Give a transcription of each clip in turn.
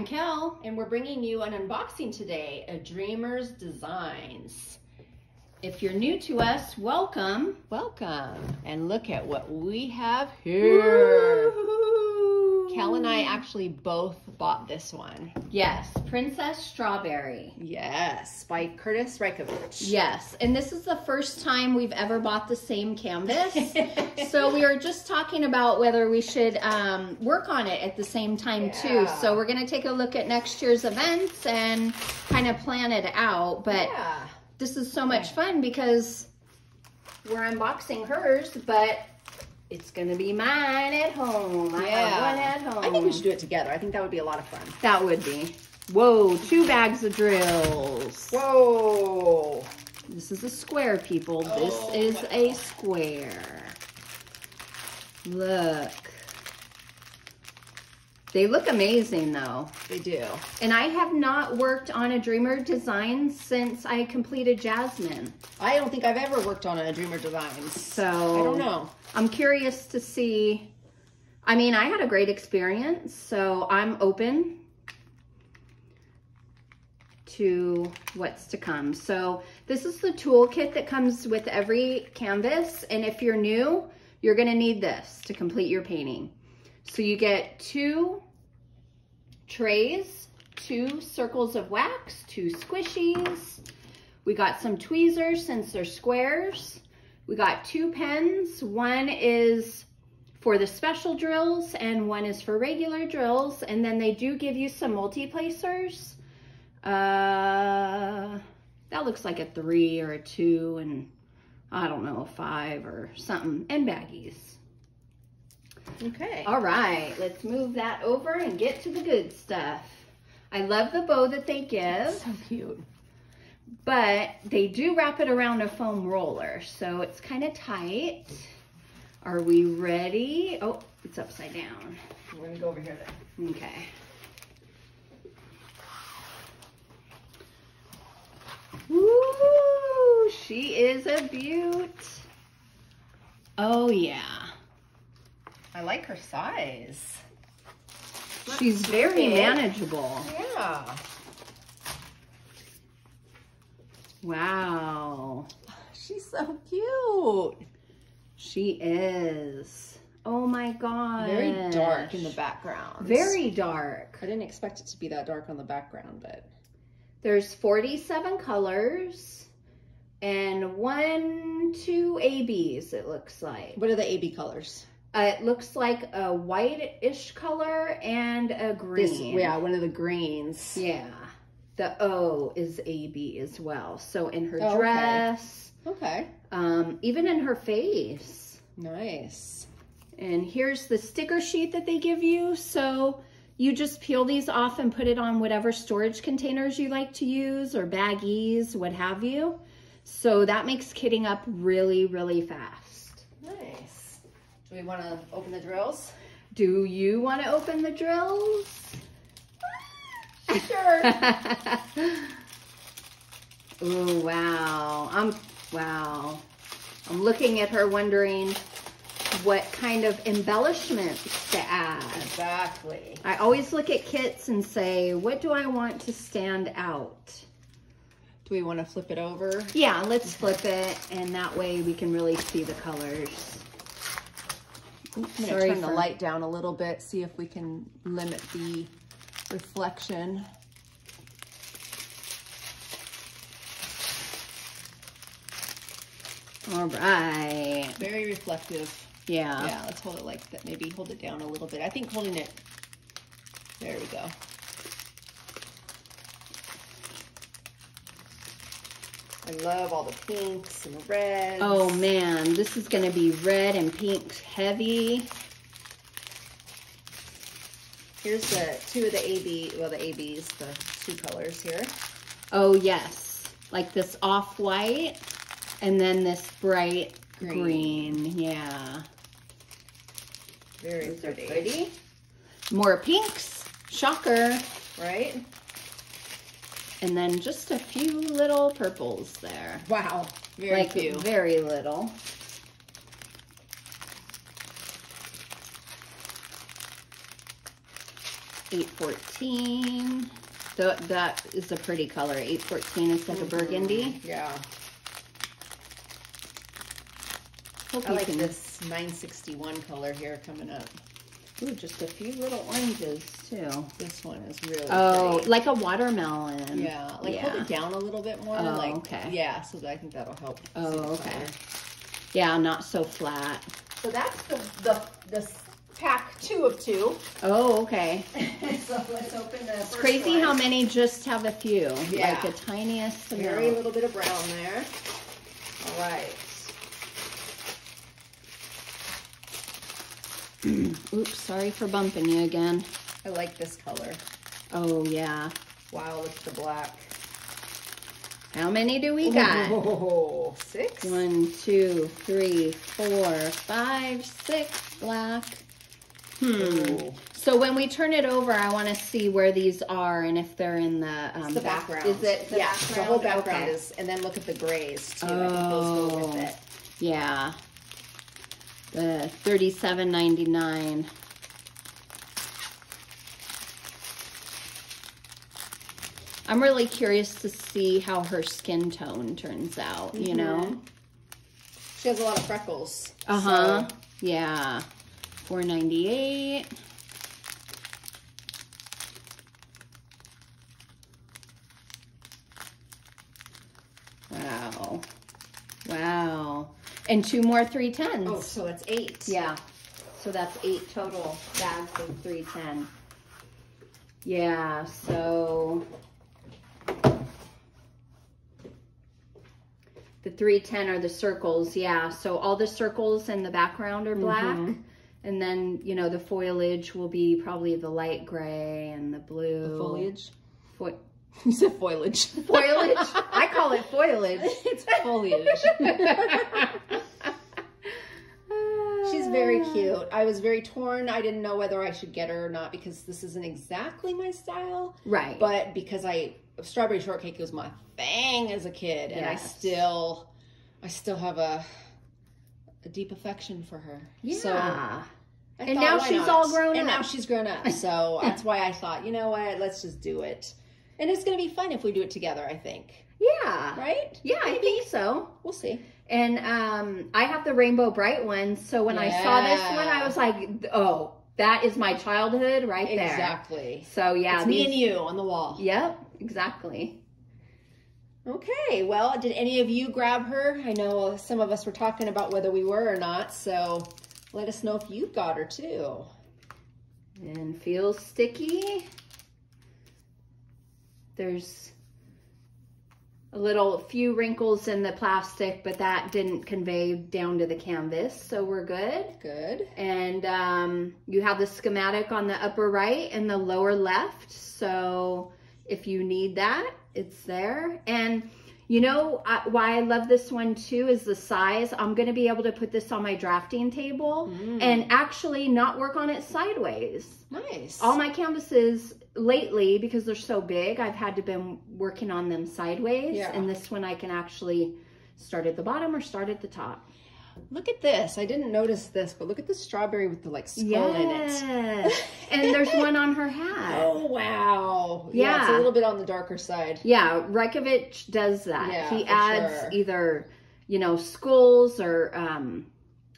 I'm Kel, and we're bringing you an unboxing today at Dreamer Designs. If you're new to us, welcome, welcome. And look at what we have here. Woo-hoo. Kel and I actually both bought this one. Yes, Princess Strawberry. Yes, by Kurtis Rykovich. Yes, and this is the first time we've ever bought the same canvas. So we are just talking about whether we should work on it at the same time too. So we're gonna take a look at next year's events and kind of plan it out, but this is so much fun because we're unboxing hers, but it's going to be mine at home. I have one at home. I think we should do it together. I think that would be a lot of fun. That would be. Whoa, two bags of drills. Whoa. This is a square, people. Oh. This is a square. Look. They look amazing though. They do. And I have not worked on a Dreamer Design since I completed Jasmine. I don't think I've ever worked on a Dreamer Design. So I don't know. I'm curious to see. I mean, I had a great experience, so I'm open to what's to come. So this is the toolkit that comes with every canvas. And if you're new, you're gonna need this to complete your painting. So you get two trays, two circles of wax, two squishies. We got some tweezers since they're squares. We got two pens. One is for the special drills and one is for regular drills. And then they do give you some multi-placers. That looks like a 3 or a 2 and I don't know, a 5 or something, and baggies. Okay. All right, let's move that over and get to the good stuff. I love the bow that they give. So cute. But they do wrap it around a foam roller, so it's kind of tight. Are we ready? Oh, it's upside down. We're gonna go over here then. Okay. Woo! She is a beaut. Oh yeah. I like her size. She's very manageable. Yeah. Wow. She's so cute. She is. Oh my God. Very dark in the background. Very dark. I didn't expect it to be that dark on the background, but. There's 47 colors and 1, 2 ABs, it looks like. What are the AB colors? It looks like a white-ish color and a green. This, yeah, one of the greens. Yeah. The O is AB as well. So in her dress. Okay. Even in her face. Nice. And here's the sticker sheet that they give you. So you just peel these off and put it on whatever storage containers you like to use or baggies, what have you. So that makes kitting up really, really fast. Nice. Do we want to open the drills? Do you want to open the drills? Sure. Oh, wow. I'm looking at her wondering what kind of embellishments to add. Exactly. I always look at kits and say, what do I want to stand out? Do we want to flip it over? Yeah, let's flip it. And that way we can really see the colors. I'm going to turn the light down a little bit, see if we can limit the reflection. All right. Very reflective. Yeah. Yeah, let's hold it like that. Maybe hold it down a little bit. I think holding it, there we go. I love all the pinks and the reds. Oh man, this is going to be red and pink heavy. Here's the two of the AB, well the ABs, the two colors here. Oh yes, like this off-white and then this bright green. Yeah. Very pretty. More pinks, shocker. Right? And then just a few little purples there. Wow, very few. Like very little. 814. So that is a pretty color. 814 is like a burgundy. Yeah. Hope I like this 961 color here coming up. Ooh, just a few little oranges too. This one is really pretty. Like a watermelon. Yeah, like hold it down a little bit more. Oh, like, okay. Yeah, so I think that'll help. Oh, okay. Color. Yeah, not so flat. So that's the pack 2 of 2. Oh, okay. So let's open the. It's crazy how many just have a few. Yeah. Like the tiniest. Very little bit of brown there. All right. Oops, sorry for bumping you again. I like this color. Oh, yeah. Wow, look at the black. How many do we got? Oh, 6? 1, 2, 3, 4, 5, 6 black. Oh. So when we turn it over, I want to see where these are and if they're in the, the background. Is it the background? The whole background is, and then look at the grays too. I think those go with it. Yeah. The $37.99. I'm really curious to see how her skin tone turns out, you know? She has a lot of freckles. So. Yeah. $4.98. Wow. Wow. And 2 more 310s. Oh, so that's 8. Yeah. So that's 8 total bags of 310. Yeah, so the 310 are the circles, yeah. So all the circles in the background are black. And then, you know, the foliage will be probably the light gray and the blue. The foliage? You said foliage. Foliage? I call it foliage. It's foliage. She's very cute. I was very torn. I didn't know whether I should get her or not because this isn't exactly my style. Right. But because Strawberry Shortcake was my thing as a kid. And I still have a deep affection for her. Yeah. So, and now she's all grown up. And now she's grown up. So that's why I thought, you know what, let's just do it. And it's going to be fun if we do it together, I think. Yeah. Right? Yeah, I think so. We'll see. And I have the Rainbow Bright one, so when I saw this one, I was like, oh, that is my childhood right there. Exactly. So, yeah. It's me and you on the wall. Yep, exactly. Okay, well, did any of you grab her? I know some of us were talking about whether we were or not, so let us know if you got her, too. And feels sticky. There's a few wrinkles in the plastic, but that didn't convey down to the canvas, so we're good. Good. And you have the schematic on the upper right and the lower left, so if you need that, it's there. And you know why I love this one too is the size. I'm going to be able to put this on my drafting table and actually not work on it sideways. Nice. All my canvases lately, because they're so big, I've had to been working on them sideways. Yeah. And this one I can actually start at the bottom or start at the top. Look at this. I didn't notice this, but look at the strawberry with the like skull in it. And there's one on her hat. Oh, wow. Yeah. It's a little bit on the darker side. Yeah. Rykovich does that. Yeah, he adds either, you know, skulls or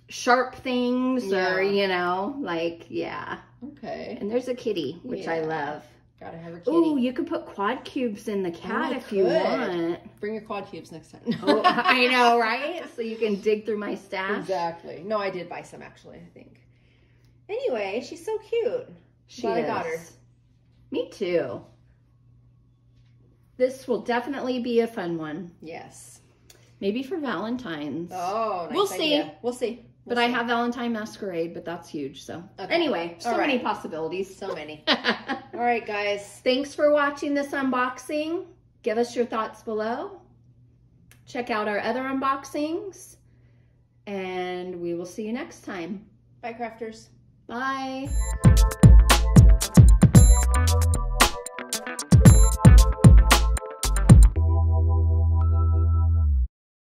sharp things or, you know, like, okay. And there's a kitty, which I love. Gotta have a kitty. Ooh, you can put quad cubes in the cat if you want. Bring your quad cubes next time. Oh, I know, right? So you can dig through my stash. Exactly. No, I did buy some actually, I think. Anyway, she's so cute. Glad I got her. Me too. This will definitely be a fun one. Yes. Maybe for Valentine's. Oh, nice idea. We'll see. But I have Valentine Masquerade, but that's huge. So anyway, so many possibilities. So many. All right, guys. Thanks for watching this unboxing. Give us your thoughts below. Check out our other unboxings. And we will see you next time. Bye, crafters. Bye.